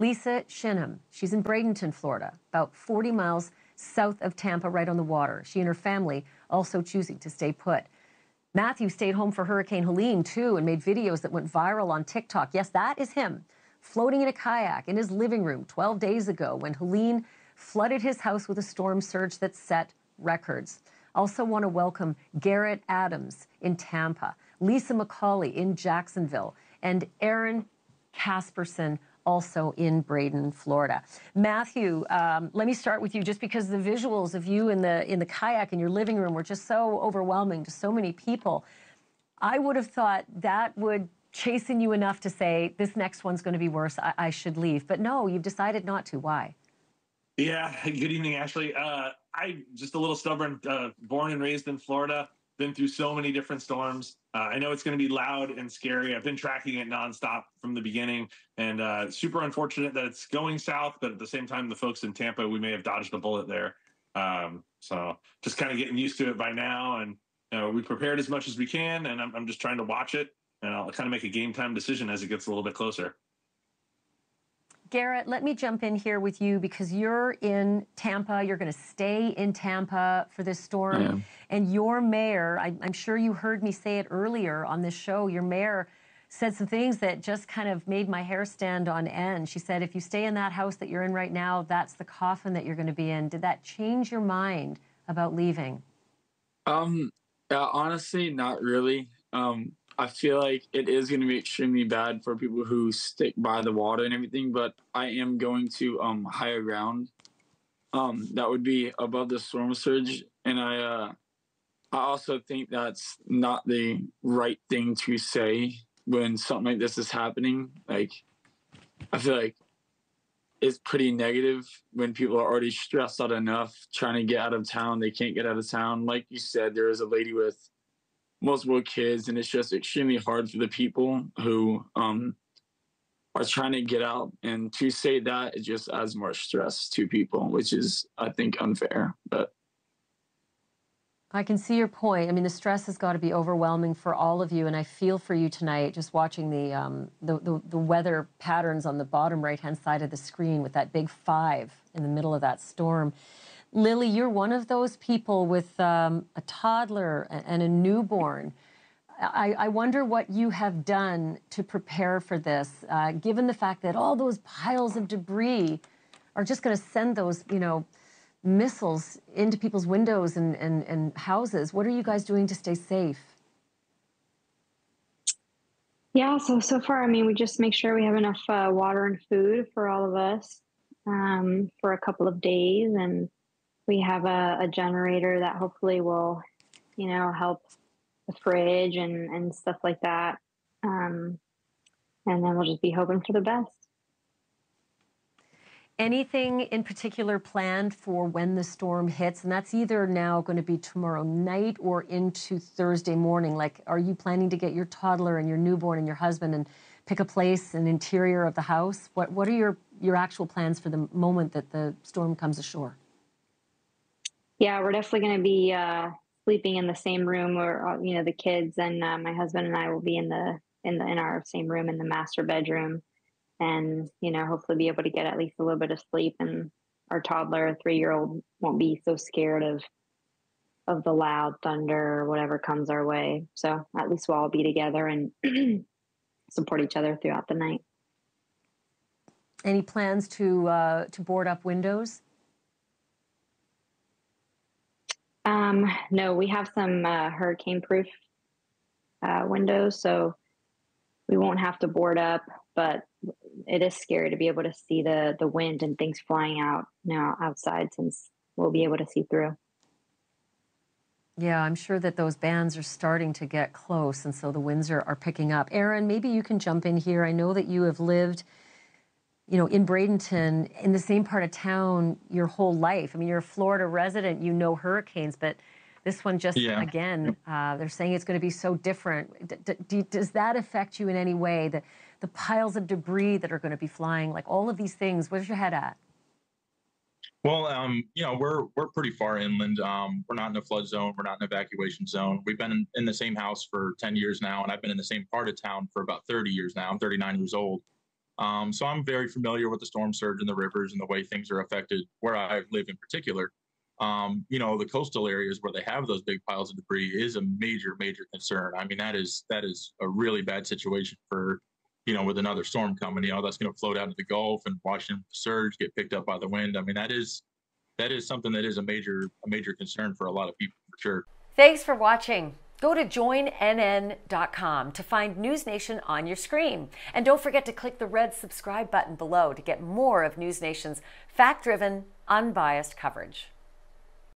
Lisa Shinham. She's in Bradenton, Florida, about 40 miles south of Tampa, right on the water. She and her family also choosing to stay put. Matthew stayed home for Hurricane Helene, too, and made videos that went viral on TikTok. Yes, that is him, floating in a kayak in his living room 12 days ago when Helene flooded his house with a storm surge that set records. Also want to welcome Garrett Adams in Tampa, Lisa McCauley in Jacksonville, and Aaron Casperson, also in Bradenton, Florida. Matthew, let me start with you, just because the visuals of you in the kayak in your living room were just so overwhelming to so many people. I would have thought that would chasten you enough to say, this next one's going to be worse, I should leave. But no, you've decided not to. Why? Yeah, good evening, Ashley. I'm just a little stubborn, born and raised in Florida, been through so many different storms. I know it's going to be loud and scary. I've been tracking it nonstop from the beginning, and super unfortunate that it's going south, but at the same time, the folks in Tampa, we may have dodged a bullet there. So just kind of getting used to it by now, and we prepared as much as we can, and I'm just trying to watch it, and I'll kind of make a game time decision as it gets a little bit closer. Garrett, let me jump in here with you because you're in Tampa. You're going to stay in Tampa for this storm. And your mayor, I'm sure you heard me say it earlier on this show, your mayor said some things that just kind of made my hair stand on end. She said, if you stay in that house that you're in right now, that's the coffin that you're going to be in. Did that change your mind about leaving? Honestly, not really. I feel like it is going to be extremely bad for people who stick by the water and everything, but I am going to higher ground. That would be above the storm surge, and I also think that's not the right thing to say when something like this is happening. Like, I feel like it's pretty negative when people are already stressed out enough trying to get out of town. They can't get out of town. Like you said, there is a lady with multiple kids, and it's just extremely hard for the people who are trying to get out, and to say that it just adds more stress to people, which is, I think, unfair. But I can see your point. I mean, the stress has got to be overwhelming for all of you, and I feel for you tonight just watching the weather patterns on the bottom right-hand side of the screen with that big 5 in the middle of that storm. Lily, you're one of those people with a toddler and a newborn. I wonder what you have done to prepare for this, given the fact that all those piles of debris are just going to send those, missiles into people's windows and houses. What are you guys doing to stay safe? Yeah, so far, I mean, we just make sure we have enough water and food for all of us for a couple of days, and we have a generator that hopefully will, help the fridge and stuff like that. And then we'll just be hoping for the best. Anything in particular planned for when the storm hits? And that's either now going to be tomorrow night or into Thursday morning. Like, are you planning to get your toddler and your newborn and your husband and pick a place, an interior of the house? What are your actual plans for the moment that the storm comes ashore? Yeah, we're definitely going to be sleeping in the same room, or the kids and my husband and I will be in our same room in the master bedroom, and hopefully be able to get at least a little bit of sleep. And our toddler, 3-year-old, won't be so scared of the loud thunder or whatever comes our way. So at least we'll all be together and support each other throughout the night. Any plans to board up windows? No, we have some hurricane-proof windows, so we won't have to board up, but it is scary to be able to see the wind and things flying out now outside, since we'll be able to see through. Yeah, I'm sure that those bands are starting to get close, and so the winds are picking up. Aaron, maybe you can jump in here. I know that you have lived in Bradenton, in the same part of town your whole life. I mean, you're a Florida resident, you know hurricanes, but this one just, again, they're saying it's going to be so different. Does that affect you in any way, the piles of debris that are going to be flying, like all of these things? Where's your head at? Well, we're pretty far inland. We're not in a flood zone. We're not in an evacuation zone. We've been in the same house for 10 years now, and I've been in the same part of town for about 30 years now. I'm 39 years old. So I'm very familiar with the storm surge and the rivers and the way things are affected where I live in particular. You know, the coastal areas where they have those big piles of debris is a major, major concern. I mean, that is a really bad situation for, you know, with another storm coming, you know, that's going to float out into the Gulf and Washington surge, get picked up by the wind. I mean, that is something that is a major concern for a lot of people, for sure. Thanks for watching. Go to joinnn.com to find NewsNation on your screen. And don't forget to click the red subscribe button below to get more of NewsNation's fact-driven, unbiased coverage.